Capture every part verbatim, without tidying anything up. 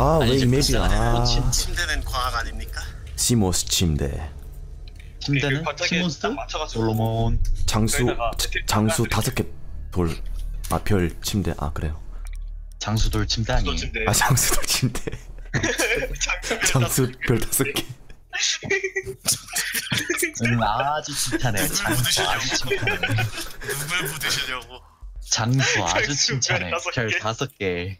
아, 왜 맵이야. 침대는 과학 아닙니까? 시모스 침대. 침대는 시몬스? 솔로몬 장수 장수 다섯 개 돌 아 별 침대. 아 그래요. 장수 돌 침대 아니에요? 아 장수 돌 침대. 장수 별 다섯 개. 음, 아주 칭찬해요. 장수 아주 칭찬해요. 눈물 부드시려고. 장수 아주 칭찬해. 별 다섯 개.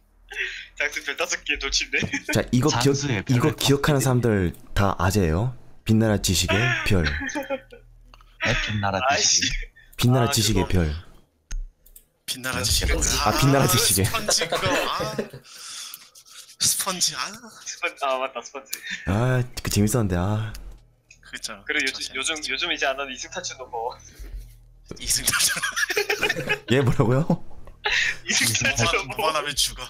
장수 별 다섯 개 돌 침대. 자 이거 기억 이거 기억하는 사람들 다 아재예요. 빛나라 지식의 별. 네, 빛나라 지식. 빛나라 아, 지식의 그거... 별. 빛나라 지식의 별. 아, 아 빛나라 지식의. 스펀지 그거. 아. 스펀지 아. 스펀지 아 맞다 스펀지. 아 그 재밌었는데 아. 그렇죠. 그리고 요즘 요즘 요즘 이제 안 하는 이승 탈출도 뭐. 이승 탈출. 얘 뭐라고요? 이승 탈출 뭐 하면 죽어.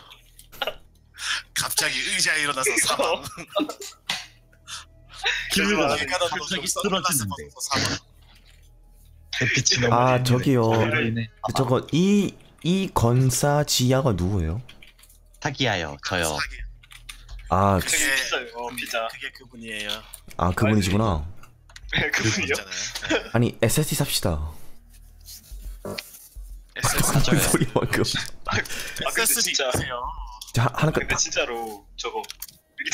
갑자기 의자에 일어나서 사망. 기울어 갑자기 쓰러지는데. 아 저기요. 저거 이 이 건사 지야가 누구예요? 타기야요. 저요. 아 그게 피자. 그게 그분이에요. 아 그분이시구나. 그분이요? 아니 에스에스디 삽시다. 에스에스디 소리만큼. 에스에스디 있으세요. 자 하나 근데 진짜로 저거.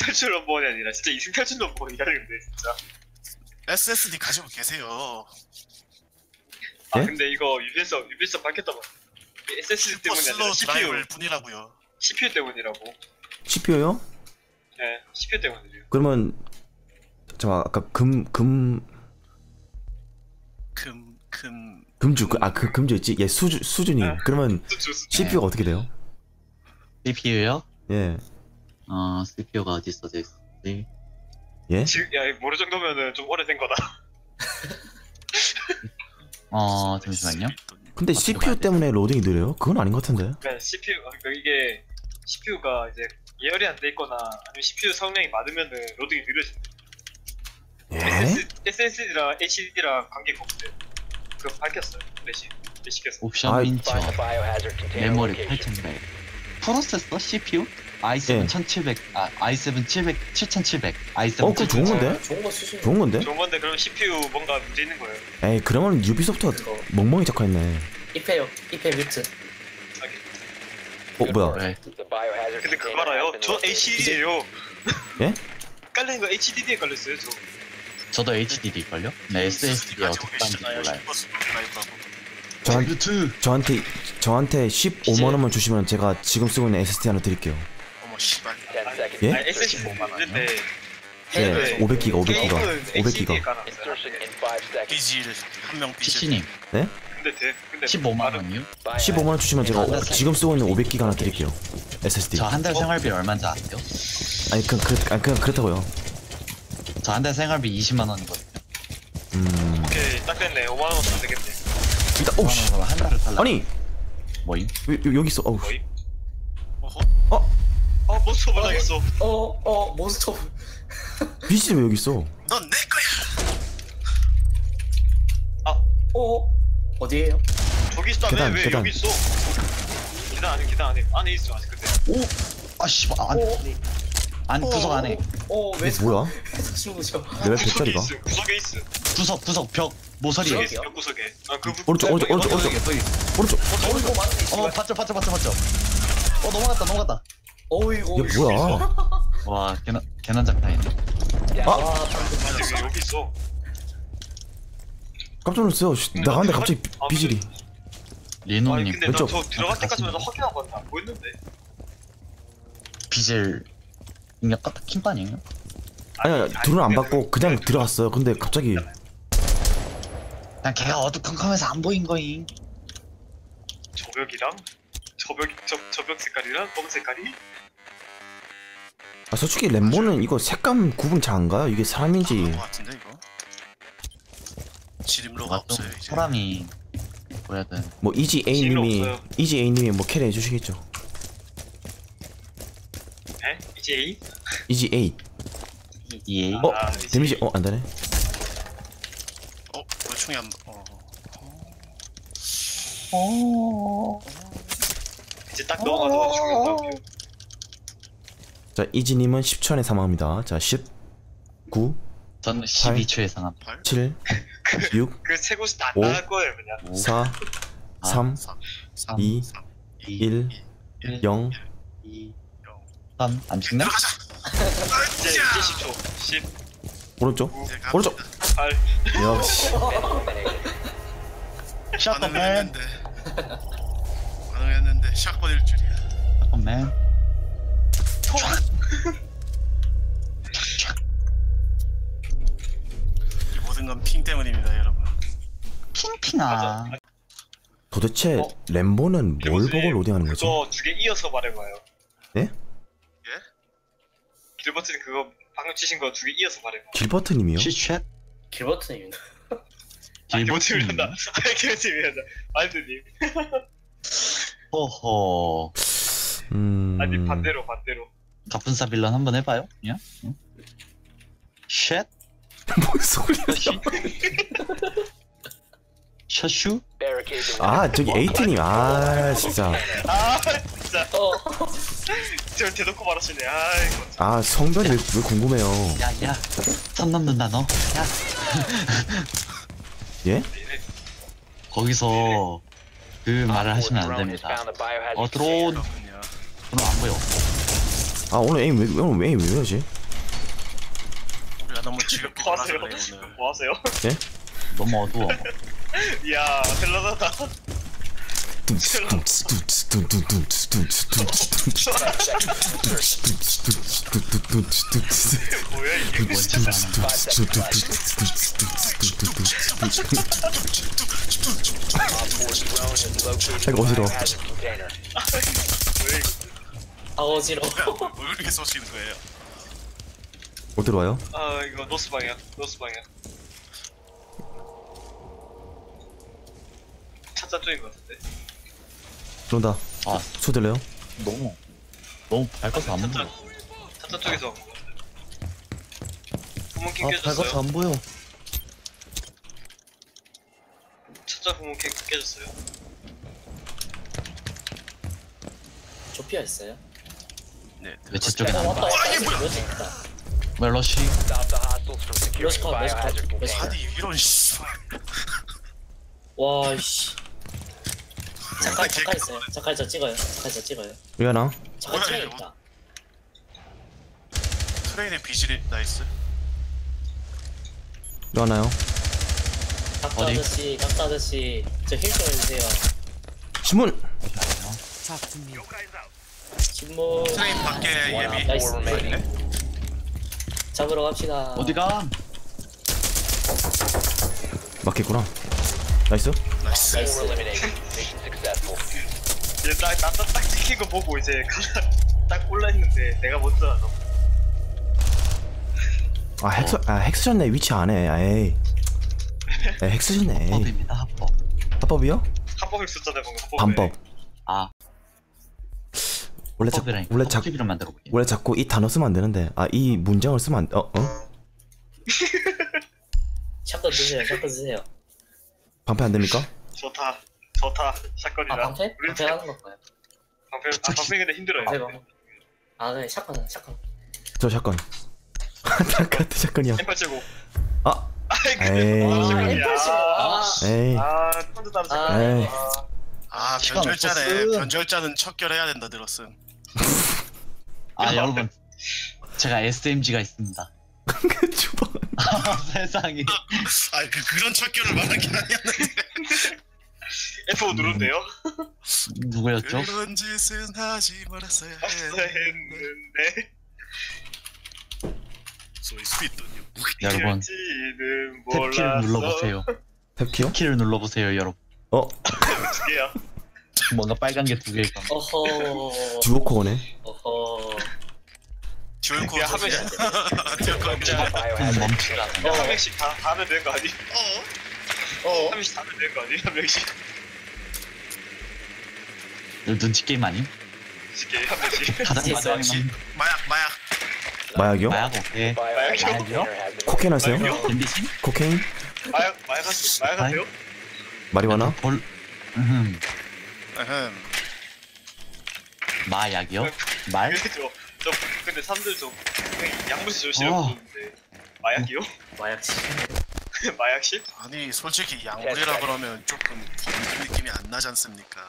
탈출 넘버원이 아니라 진짜 이승 탈출 넘버원이야 근데 진짜 에스에스디 가지고 계세요. 아 예? 근데 이거 유비에서 유비에서 밝혔다고 에스에스디 때문이 아니라 씨피유 뿐이라고요. 씨피유 때문이라고. 씨피유요? 네 씨피유 때문이에요. 그러면 잠깐 아까 금 금 금 금 금주 아 그 금주 있지? 예 수주 수준이 네. 그러면 수주, 수주. 씨피유가 네. 어떻게 돼요? 씨피유요? 예. 어, 씨피유가 어디 있어, 네. 예? 지금, 야, 모를 정도면은 좀 오래된 거다. 어, 잠시만요. 근데 씨피유 때문에 로딩이 느려요? 그건 아닌 것 같은데. 네, 씨피유, 이게 씨피유가 이제 예열이 안 돼 있거나 아니면 씨피유 성능이 많으면은 로딩이 느려진대. 예? 에스에스디랑 에이치디랑 관계가 없어요. 그거 밝혔어요, 레시. 레시께서. 옵션 민처. 메모리 팔천백. 프로세서? 씨피유? 아이 세븐 예. 천칠백, 아, 아이 세븐 칠백, 칠천칠백, 아이 세븐 어, 그거 좋은 건데? 좋은 거 쓰시네. 좋은 건데? 좋은 건데, 그럼 씨피유 뭔가 문제 있는 거예요. 에이, 그러면 유비소프트가 그거. 멍멍이 작화했네. 입해요, 입해 뮤트. 어, 뭐야? 네. 근데 그거 알아요? 저 에이치디디예요. 예? 깔린 거 에이치디디에 걸렸어요, 저. 저도 에이치디디 걸려? 네, 에스에스디가 어떻게 딴지 몰라요. 저한, 저한테, 저한테 십오만 원만 주시면 제가 지금 쓰고 있는 에스에스디 하나 드릴게요. 예? 아, 에스에스디 예, 오백 기가, 오백 기가, 오백 기가. 비질 한명 피시님. 네? 십오만 원이요? 십오만 원 주시면 제가 오, 지금 쓰고 있는 오백 기가 하나 드릴게요. 에스에스디. 저 한 달 생활비 얼마인지 아세요? 아니 그냥 그렇 아니 그냥 그렇다고요. 저 한 달 생활비 이십만 원이거든요. 음. 오케이, 딱 됐네. 오만 원 쓰면 되겠네. 일단 오씨. 한 달을 달라. 아니. 뭐임? 여기 있어. 어우. 어? 아 몬스터 보다겠어. 어어 어, 몬스터. 비지 왜 여기 있어? 넌 내 거야. 아 어 어디에요? 저기 있어. 왜 왜 여기 있어? 기단 안에 기단 안에 안에 있어 아직 근데. 오 아 씨발 안 안 구석 안에. 어 왜 뭐야? 내 배터리가. 구석에 있어. 구석 구석 벽 모서리에 있어. 벽 구석에. 아 그 오른쪽 오른쪽 오른쪽 오른쪽 오른쪽. 어 받쳐 받쳐 받쳐 받쳐. 어 넘어갔다 넘어갔다. 어이구 이게 뭐야? 와 개난 개난 장난이네. 아! 와, 여기 있어. 깜짝 놀랐어요. 나가는데 갑자기 아, 비질이. 리노님 근데 나 저 들어갈 때까지만 확인한 거 안 보였는데. 비질 약간 킹판이에요? 아니야 둘은 안 받고 그냥 들어갔어요. 근데 갑자기. 난 걔가 어두컴컴해서 안 보인 거잉. 저격이랑? 저벽, 저, 저벽 색깔이랑 검은 색깔이? 아 솔직히 램보는 이거 색감 구분 잘 안 가요? 이게 사람인지 아, 같은데, 이거? 지름로가 없어요 이제 사람이 뭐야 돼? 뭐 이지 A님이 이지 A님이 뭐 캐리 해주시겠죠? 에? 이지 A? 이지 A 이지 A? 어? 아, 데미지 어? 안 되네? 어? 왜 총이 안... 어... 어... 이제 딱 넘어가서 죽는다고. 자, 이지님은 십 초 안에 사망합니다. 자, 십, 구, 저는 십이 초에 사망합니다. 칠, 육, 그 최고수 다 안 나갈 거예요, 그냥. 사, 삼, 이, 일, 영, 삼, 안 죽나? 이제 십 초. 십, 오른쪽? 오른쪽! 역시 샷건맨 반응했는데 샷건일 줄이야. 샷건맨 이 모든 건 핑 때문입니다, 여러분. 핑핑아, 도대체 어? 램보는 뭘 보고 로딩하는 거지? 그거 두 개 이어서 말해봐요. 네? 예? 길버튼 그거 방금 치신 거 두 개 이어서 말해봐. 길버트님이요? 시쉣? 길버트님이다. 길버트님이란다. 아니 길버트님이란다. 말드님. 호호. 음. 아니 반대로 반대로. 갑분싸 빌런 한번 해봐요. 그냥. 응? 쉣? 뭔 소리야? 샤슈? 아 저기 에이티님. 아 진짜. 아 진짜. 어. 저 대놓고 말하시네. 아 이거. 아 성별이 왜, 왜 궁금해요. 야야 선 넘는다 너. 야. 예? 거기서 그 말을 하시면 안 됩니다. 어 드론. 오늘 안 보여. 아 오늘 에임 왜 오늘 에임 왜 이러지? 야 너무 지금 뭐하세요? 뭐하세요? 예? 너무 어두워. 야, 헬라다. 뭐야 이게? 어지러워. 아 어지러워. 왜 이렇게 쏘시는 거예요? 어디로 와요? 아 이거 노스 방이야. 노스 방이야. 차차 쪽인 것 같은데. 들어온다. 아, 쳐들래요? 너무 너무 밝아서 안 보여. 차차 쪽에서 온 것 같아. 구멍 킹 깨졌어요. 밝아서 안 보여. 차차 구멍 킹 깨졌어요. 저 피아 있어요? 네. 외치 쪽에 나왔다. 와 이게 뭐야? 왜 러시? 러시 컷, 러시 컷, 러시 컷. 아니 이런 씨. 와 씨. 잠깐 잠깐 있어요. 잠깐 저 찍어요. 잠깐 저 찍어요. 미안아. 잠깐 찍어야겠다. 트레인의 비질이 나이스. 미안아요. 닥터 어디? 아저씨, 닥터 아저씨, 저 힐 좀 해주세요. 신문. 신문. 트레인 밖에 예비. 나이스. 잡으러 갑시다. 어디가? 막혔구나. 나이스? 나이스. 이제 나딱 찍힌 거 보고 이제 딱 골라있는데 내가 먼저 하노. 아 핵수.. 아 핵수셨네. 위치 안해. 아이 아 핵수셨네. 합법입니다. 합법. 합법이요? 합법을 썼잖아요 방금. 반법. 아 원래 자, 원래 자, 원래 자꾸 이 단어 쓰면 안 되는데. 아 이 문장을 쓰면 안.. 어? 어? 샷건 드세요. 샷건 드세요. 방패 안 됩니까? 좋다, 좋다. 샷건이라. 아, 방패? 방패 하는 건가요? 방패, 아 방패 근데 힘들어요. 방패 방패. 아, 네, 샷건, 샷건. 저 샷건. 나한테 샷건이야. 엠팔 최고. 아, 에이. 엠팔 최고. 아, 에이. 아, 펀드 다른 샷건. 아, 변절자네. 변절자는 척결해야 된다 들었음. 아, 여러분, 제가 에스엠지가 있습니다. 그 주방. 아, 세상에. 아, 그 그런 척결을 말한 게 아니었는데. 에프 오 누른대요. 누구였죠? 그런 짓은 하지 말았어야 했는데. 소위 스피드요. 여러분, 탭키를 눌러보세요. 탭키요? 탭키를 눌러보세요, 여러분. 어? 두 개야. 뭔가 빨간 게 두 개가. 어허. 주오코네. 어허. 지원코 하면 안 멈추라. 한 명씩 다 하면 되는 거 아니? 어어? 한 명씩 다 하면 되는 거 아니? 한 명씩. 눈치 게임 아니? 눈치 게임 한 명씩. 가장 마지막에 마약 마약. 마약이요? 마약 오케이. 마약이요? 코케인 하세요? 코케인? 마약 마약 마약 하세요? 마리화나? 볼. 마약이요? 말? 저 근데 사람들 좀 양무새 조심해 보는데 마약이요? 마약실? 마약실? 아니 솔직히 약물이라 그러면 조금 그런 느낌이 안 나지 않습니까?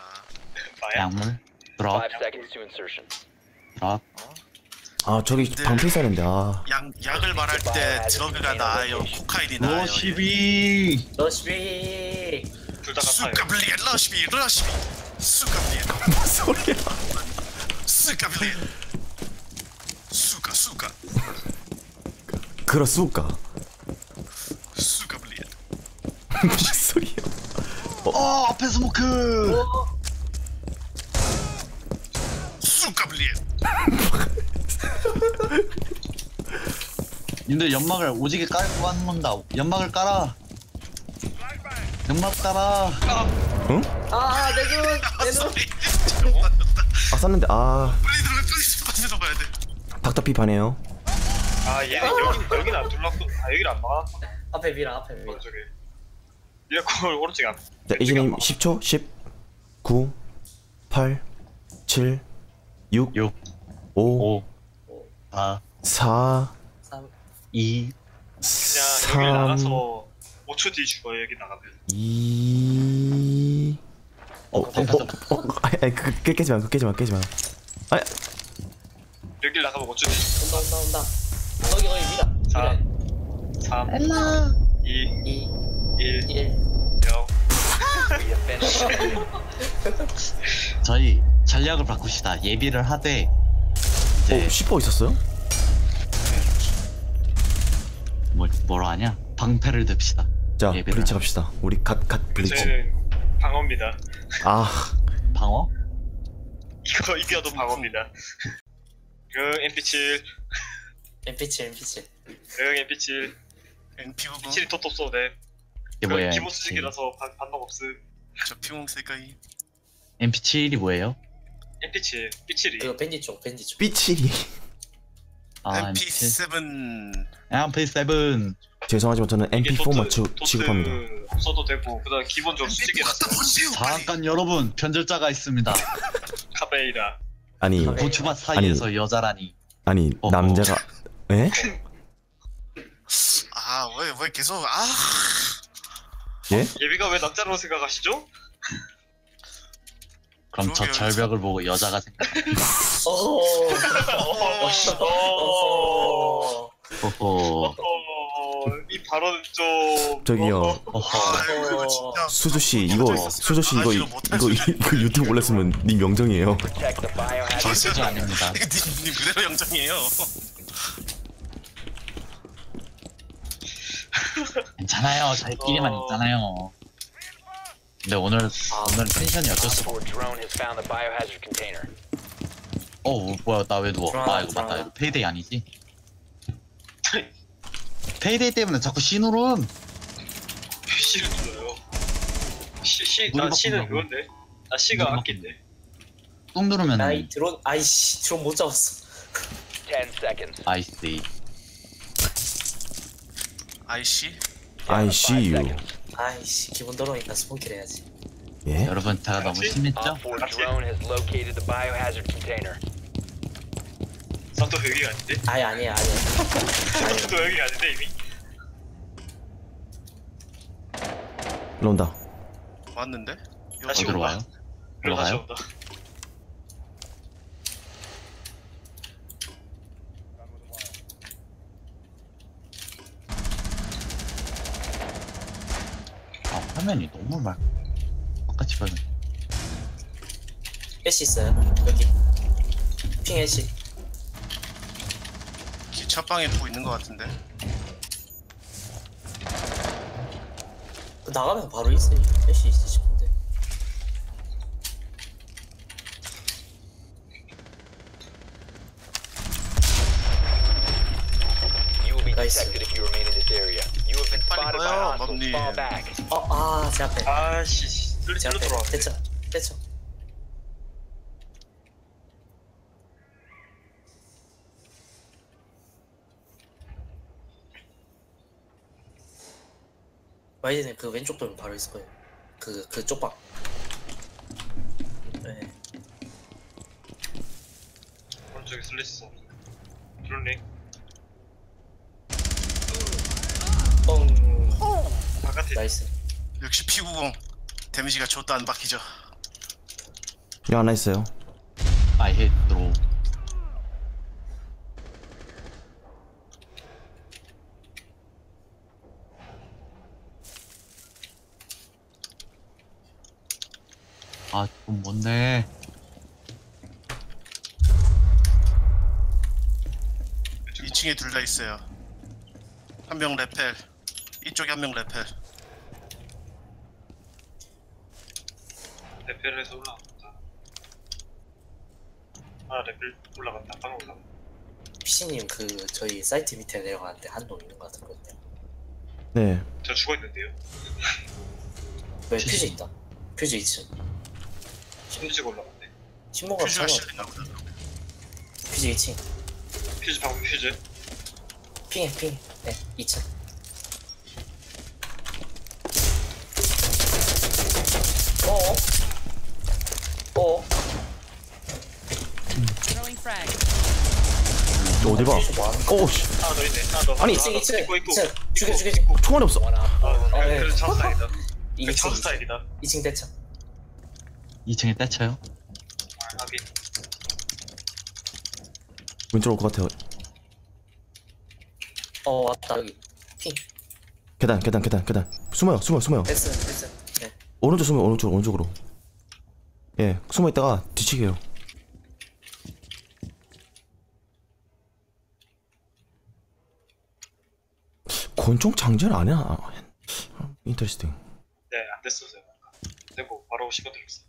약물? 드랍? 드랍? 아 저기 방패 사는데 아 약, 약을 말할 때 드러그가 나아요 코카인이 나아요 러시비 러시비 둘 다 같아요 수카블리 러시비 러시비 수카블리 뭔 소리야 수카블리 수카 수카 그라 수카 수카블리 뭔 소리야 어 앞에 스모크 수카블리 님들 연막을 오지게 깔고 하는 건다. 연막을 깔아. 연막 깔아. 응? 아, 내 눈, 내 눈. 아, 쐈는데 아. 빨리 들어가, 빨리 들어가야 돼. 닥터피 파네요. 아, 얘 여기 여기는 안 둘렀고, 아 여기를 안 막아. 앞에 미라, 앞에 미라. 오른쪽에. 미라콜 오른쪽에 안. 자, 이진님 십 초, 십, 구, 팔, 칠, 육, 오, 사, 삼, 이, 그냥 여기 나가서 오 초 뒤 죽어요. 여기 나가면 이... 어, 어, 어, 어, 어, 어. 아니, 아니 그, 그, 깨지마 그 깨지마 깨지마 아니 여길 나가면 오 초 뒤 온다 온다 온다 거기 거기 미라 사, 삼, 엘라 이, 이, 일, 일. 저희 전략을 바꿉시다. 예비를 하되 어? 슈퍼 있었어요? 뭘, 뭐라 하냐? 방패를 듭시다. 자, 브리치 갑시다. 우리 갓, 갓 브리치. 저희는 방어입니다. 아... 방어? 이거 이겨도 방어입니다. 응, 엠피 칠 엠피 칠, 엠피 칠 응, 엠피 칠 엠피 구구 엠피 칠이 톱톱 써도 돼. 이게 뭐야? 기본 수직이라서 반박 없음. 저 피공 쓸까이? 엠피 칠이 뭐예요? 엠피 칠, 피 칠이 그거 벤지 쪽, 벤지 쪽 피 칠이 아, 엠피 칠? 엠피 칠 죄송하지만 저는 엠피 사 맞추 취급합니다. 없어도 되고 그다음 기본적으로 수직이라서 잠깐 여러분 변절자가 있습니다. 카베이라 아니 고추밭 사이에서 아니, 여자라니 아니 어, 남자가 에? 아 왜 왜 계속 아 예? 어, 예비가 왜 남자라고 생각하시죠? 그럼 저 절벽을 보고 여자가 생각합니다. 어허 어허 이 발언 좀 저기요 수조씨 이거 수조씨 이거 이거 이거 유튜브 올렸으면 님 영정이에요. 저 수조 아닙니다. 님 그대로 영정이에요. 괜찮아요 저희끼리만 있잖아요. 근데 오늘 오늘 텐션이 어쩔 수가 어 뭐야 나 왜 누워 아 이거 맞다 이거 페이데이 아니지? 페이데이 때문에 자꾸 신호름 씨를 눌러요 씨나 씨는 그건데 나 씨가 아낀데 똥 누르면 나이 드론 아이씨 드론 못 잡았어 아이씨 아이씨? 아이씨 유 아이씨 기분 더러우니까 스폰킬 해야지. 예? 여러분 다 너무 심했죠? 선도 여기가 아닌데? 아니 아니야 아니야 선도 여기가 아닌데 이미? 일로 온다 왔는데? 다시 어디로 와요? 일로 다시 온다 화면이 너무 막 아까 집안에 애쉬 있어요 여기 핑 애쉬 기차방에 두고 있는 것 같은데 나가면 바로 있어요 애쉬 있어 싶은데 나이스 빨리 가요 맘님 어아 제 앞에 아씨 제 앞에 대처 대처 와이드는 그 왼쪽 돌면 바로 있을 거예요 그 그 쪽방 네 오른쪽에 플래시 드론링 뻥 바깥에 나이스. 역시 피구봉 데미지가 좆다 안 박히죠. 여기 하나 있어요. I hit throw. 아, 좀 뭔데? 이 층에 둘 다 있어요. 한 명 레펠. 이쪽에 한 명 레펠. 레펠에서 올라갔다. 아, 레펠 올라갔다. 바로 올라갔다. 피씨님 그 저희 사이트 밑에 내려가는데 한 놈 있는 거 같았거든요. 네. 저 죽어 있는데요. 왜 퓨즈 있다. 퓨즈 이 층. 퓨즈가 올라갔네. 신모가 퓨즈가 실린다보다. 퓨즈 이 층. 퓨즈 방금 퓨즈. 핑해 핑해. 네 이 층. 어어. 어어. 너 어디 봐. 오우씨. 하나 더 있네. 하나 더. 아니 이 층 이 층 이 층. 죽여 죽여 죽여. 총알이 없어. 아 그래서 첫 스타일이다. 이게 첫 스타일이다. 이 층 대차. 이 층에 떼쳐요? 확인. 왼쪽 올 것 같아요. 어 왔다 여기. 핑. 계단 계단 계단 계단. 숨어요 숨어요 숨어요. 됐어 됐어. 네. 오른쪽 숨어요 오른쪽 오른쪽으로. 예 숨어 있다가 뒤치게요. 권총 장전 안 해야. 인터레스팅. 네 안 됐었어요. 되고 바로 씹어드렸어.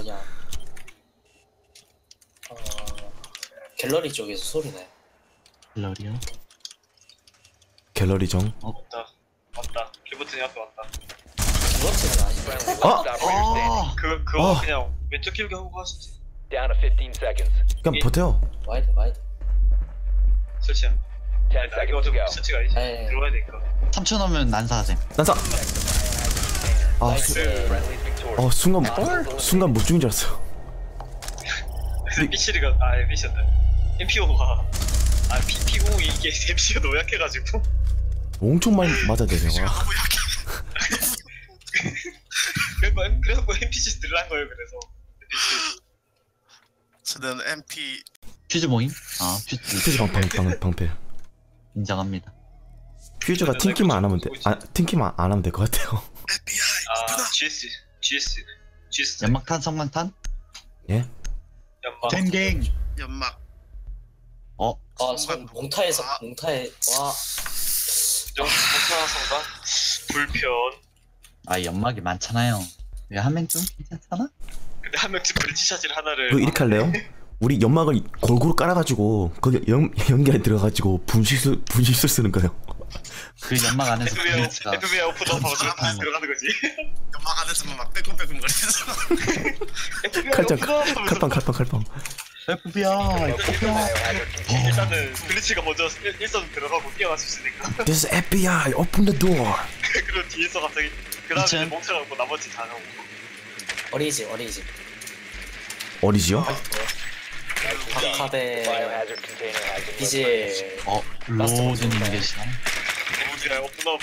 뭐냐? 어... 갤러리 쪽에서 소리나요. 갤러리요? 갤러리 정? 어? 왔다 왔다 기버튼이 앞에 왔다. 기버튼은 아니고 아! 아! 그, 그거 아! 그냥 왼쪽 길게 하고 가시지. 그냥 버텨요. 와이드 와이드 설치야. 나 이거 어차피 설치가 아니지. 들어와야 되니까 삼 천 하면 난사하셈. 난사! 아, 수, 어, 순간, 순간 못 죽인 줄 알았어. 엠피씨가, 아, 엠피씨였다. 엠피오가, 아, 피피공이 이게 엠피씨가 너무 약해가지고. 엄청 많이 맞아야 되네. 엠피씨가 너무 약해. 그래갖고 엠피씨 들란 거예요, 그래서. 저는 엠피. 퓨즈 모임? 아, 퓨즈. 퓨즈 방패, 방패, 방패. 인정합니다. 퓨즈가 튕기만 안 하면 돼. 아, 튕기만 안 하면 될 것 같아요. 에프비아이! 아, 지에스, 지에스, 지에스. 연막탄, 성만탄? 예? 연막. 댕댕. 연막. 어? 아, 성, 몽타에서, 아. 몽타에, 와. 몽타 성만? 불편. 아, 연막이 많잖아요. 왜 한 명쯤? 괜찮잖아? 근데 한 명쯤 브리티샷을 하나를. 이거 이렇게 할래요? 우리 연막을 골고루 깔아가지고, 거기 연, 연기에 들어가가지고, 분실술, 분실술 쓰는 거예요. 그 연막 안에서 에프비아이 오픈업 하고 사람 들어가는 거지. 연막 안에서만 막 빼꼼빼꼼 거리면서 칼빵 칼빵 칼빵 칼빵 에프비아이 일단은 글리치가 먼저 일선 들어가고 뛰어갔을 수 있으니까 This is 에프비아이 open the door. 그리고 뒤에서 갑자기 그 다음에 멍청하고 나머지 다 나오고. 어린이집 어린이집 어린이집요? 박하베 이제 어 로드님 계시나? 로드야 오픈업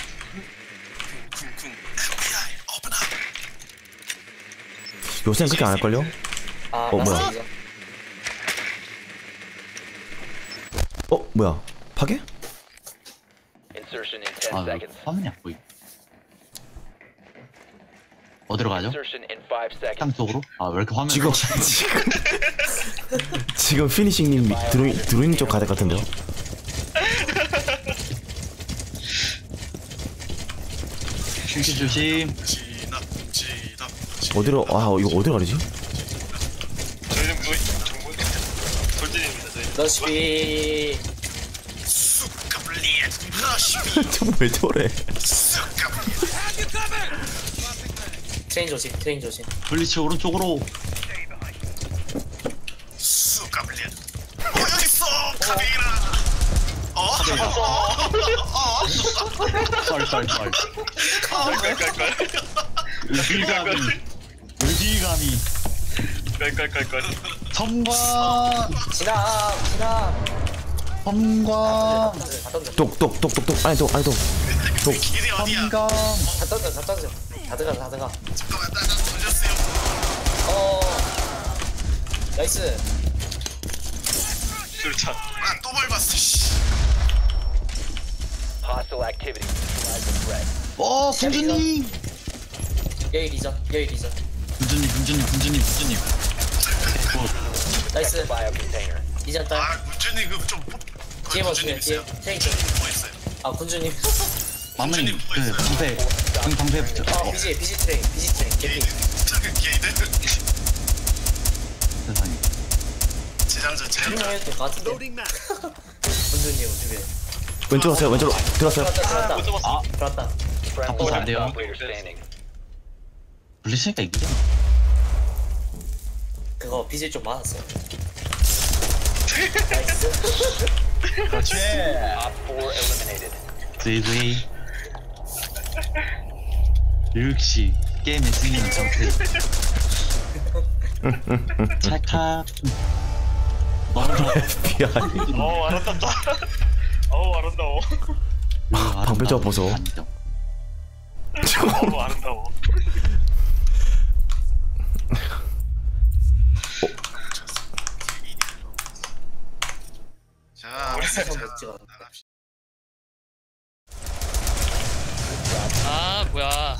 쿵쿵 에프비아이 오픈업. 요새는 그렇게 안 할걸요? 아 어, 뭐야? 어 뭐야? 파괴? 아 화면이 안 보이. 어디로 가죠? 땅 쪽으로? 아 왜 이렇게 화면 지금 지금 지금 피니싱님 드로잉 드로잉 쪽 가야 될 것 같은데요? 조심 조심. 어디로? 아 이거 어디로 가리지? 저희는 뭐 돌진입니다 저희. 러시비. 저 왜 저래? 트레인 조심, 트레인 조심. 블리츠 오른쪽으로. 수가 블리츠. 어 여기 있어. 카메라. Sorry, sorry, sorry. 깔깔깔깔. 의리감이. 의리감이. 깔깔깔깔. 섬과. 지나, 지나. 섬과. 독, 독, 독, 독, 독. 아니 독, 아니 독. 독. 섬과. 다 던져, 다 던져. 다 들어가, 다 들어가. 잠깐만, 나 던졌어요. 어. 나이스. 술차. 아, 또 밟았어, 씨. 어, 군주님! 여기 리전, 여기 리전. 군주님, 군주님, 군주님, 군주님. 나이스. 리전 딸. 아, 군주님, 그 좀. 뒤에 봐주세요, 뒤에. 테이크. 아, 군주님. 군주님, 그, 방패. 방패. 아, 비지, 비지 트레인, 비지 트레인. 개핑. 세상에. 재장전, 재장전. 해도 될 것 같은데. 군주님, 어떻게. 왼쪽 왔어요. 왼쪽으로 들어왔어요. 들어왔다. 들어왔다. 들어왔다. 바꾸면 안 돼요. 블리스니까 이기죠. 그거 빚을 좀 많았어요. 나이스. 그렇지. 지지. 역시 게임의 승리는 정태. 찰칵. 에프비아이. 어, 알았다. 어우 아름다워. 방패자 보소. 어우 아름다워. 자, 아 뭐야?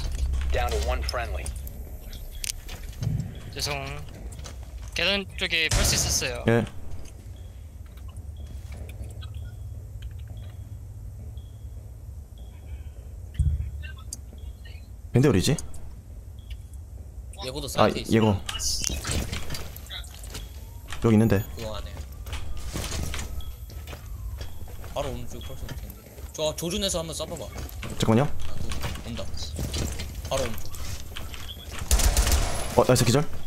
죄송. 계단 쪽에 펄스 있었어요. 예. 근데 어디지? 예고도 아 예고 여기 있는데 그거 안에 바로 오는 쪽 펄스 텐데 저 조준해서 한번 쏴봐봐. 잠깐만요. 아, 온다 바로 오는 쪽. 어 나이스 기절.